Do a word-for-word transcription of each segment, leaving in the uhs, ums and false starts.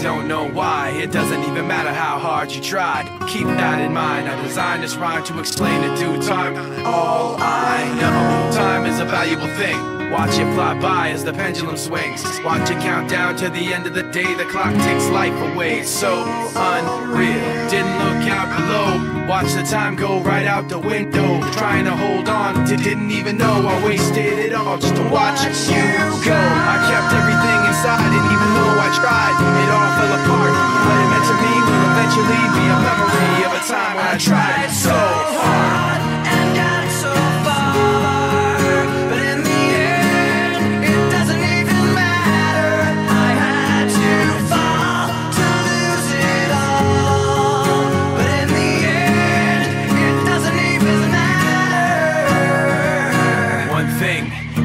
don't know why. It doesn't even matter how hard you tried. Keep that in mind. I designed this rhyme to explain in due time. All I know, time is a valuable thing. Watch it fly by as the pendulum swings. Watch it count down to the end of the day. The clock takes life away, so unreal. Didn't look out below. Watch the time go right out the window. Trying to hold on to didn't even know. I wasted it all just to watch you go. I kept everything inside, and even though I tried, it all fell apart. What it meant to me will eventually be a memory of a time when I tried so hard.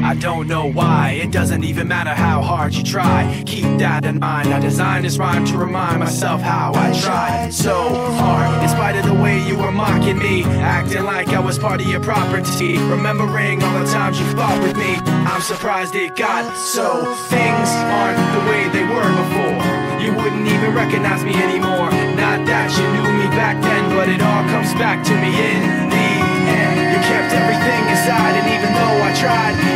I don't know why, it doesn't even matter how hard you try. Keep that in mind, I designed this rhyme to remind myself how I tried so hard. In spite of the way you were mocking me, acting like I was part of your property, remembering all the times you fought with me. I'm surprised it got so. Things aren't the way they were before. You wouldn't even recognize me anymore. Not that you knew me back then, but it all comes back to me in the end. You kept everything inside, and even though I tried,